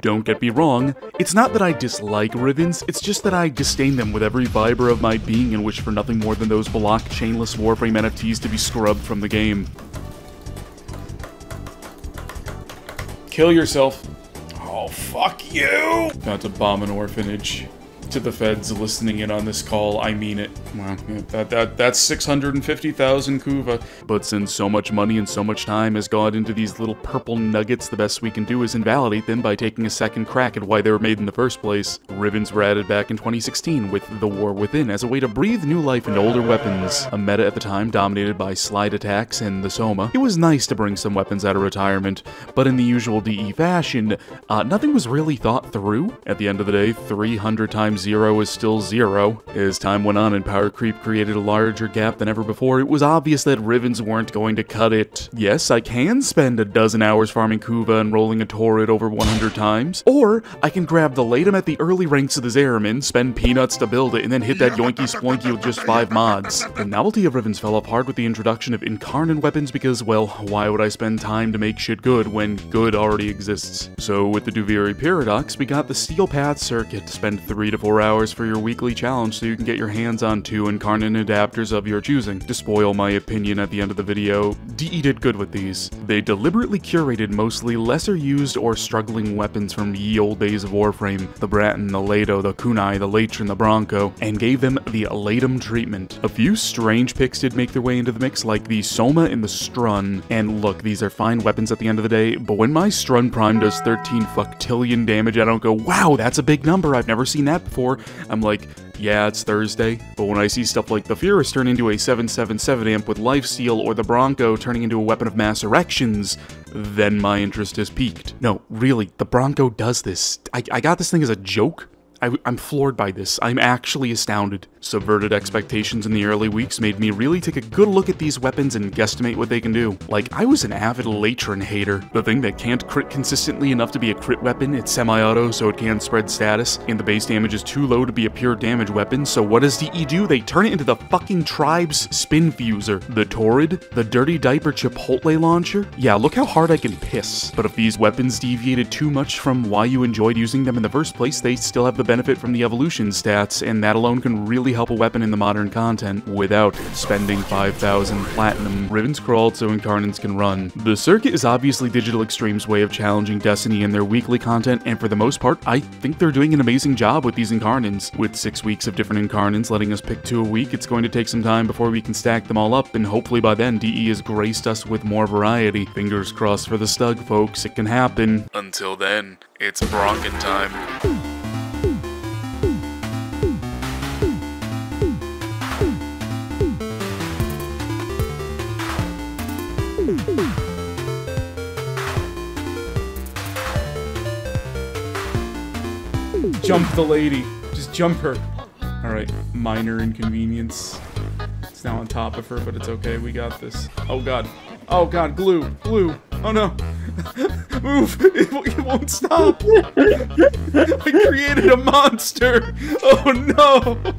Don't get me wrong, it's not that I dislike Rivens, it's just that I disdain them with every fiber of my being and wish for nothing more than those blockchainless Warframe NFTs to be scrubbed from the game. Kill yourself. Oh, fuck you! About to bomb an orphanage. To the feds listening in on this call, I mean it. Well, that's 650,000 Kuva. But since so much money and so much time has gone into these little purple nuggets, the best we can do is invalidate them by taking a second crack at why they were made in the first place. Rivens were added back in 2016 with The War Within as a way to breathe new life into older weapons, a meta at the time dominated by slide attacks and the Soma. It was nice to bring some weapons out of retirement, but in the usual DE fashion, nothing was really thought through. At the end of the day, 300 times zero is still zero. As time went on and power creep created a larger gap than ever before, it was obvious that Rivens weren't going to cut it. Yes, I can spend a dozen hours farming Kuva and rolling a Torrid over 100 times, or I can grab the Latum at the early ranks of the Zariman, spend peanuts to build it, and then hit that yoinky sploinky with just 5 mods. The novelty of Rivens fell off hard with the introduction of incarnon weapons because, well, why would I spend time to make shit good when good already exists? So with the Duviri Paradox, we got the Steel Path Circuit. Spend 3 to 4 hours for your weekly challenge so you can get your hands on 2 incarnon adapters of your choosing. To spoil my opinion at the end of the video, DE did good with these. They deliberately curated mostly lesser used or struggling weapons from ye old days of Warframe, the Braton, the Lato, the Kunai, the Latron, the Bronco, and gave them the Latum treatment. A few strange picks did make their way into the mix, like the Soma and the Strun, and look, these are fine weapons at the end of the day, but when my Strun Prime does 13 fucktillion damage, I don't go, wow, that's a big number, I've never seen that before. I'm like, yeah, it's Thursday. But when I see stuff like the Fyrus turn into a 777 amp with lifesteal, or the Bronco turning into a weapon of mass erections, then my interest has peaked. No, really, the Bronco does this. I got this thing as a joke. I'm floored by this. I'm actually astounded. Subverted expectations in the early weeks made me really take a good look at these weapons and guesstimate what they can do. Like, I was an avid Latron hater. The thing that can't crit consistently enough to be a crit weapon, it's semi-auto so it can spread status, and the base damage is too low to be a pure damage weapon, so what does DE do? They turn it into the fucking tribe's spin fuser. The Torrid? The dirty diaper Chipotle launcher? Yeah, look how hard I can piss. But if these weapons deviated too much from why you enjoyed using them in the first place, they still have the benefit from the evolution stats, and that alone can really help a weapon in the modern content without spending 5,000 platinum. Rivens crawled so incarnons can run. The circuit is obviously Digital Extremes' way of challenging Destiny in their weekly content, and for the most part, I think they're doing an amazing job with these incarnons. With 6 weeks of different incarnons letting us pick 2 a week, it's going to take some time before we can stack them all up, and hopefully by then DE has graced us with more variety. Fingers crossed for the stug, folks, it can happen. Until then, it's Bronkin time. Jump the lady. Just jump her. Alright, minor inconvenience. It's now on top of her, but it's okay. We got this. Oh god. Oh god, glue. Glue. Oh no. Move. It won't stop. I created a monster. Oh no.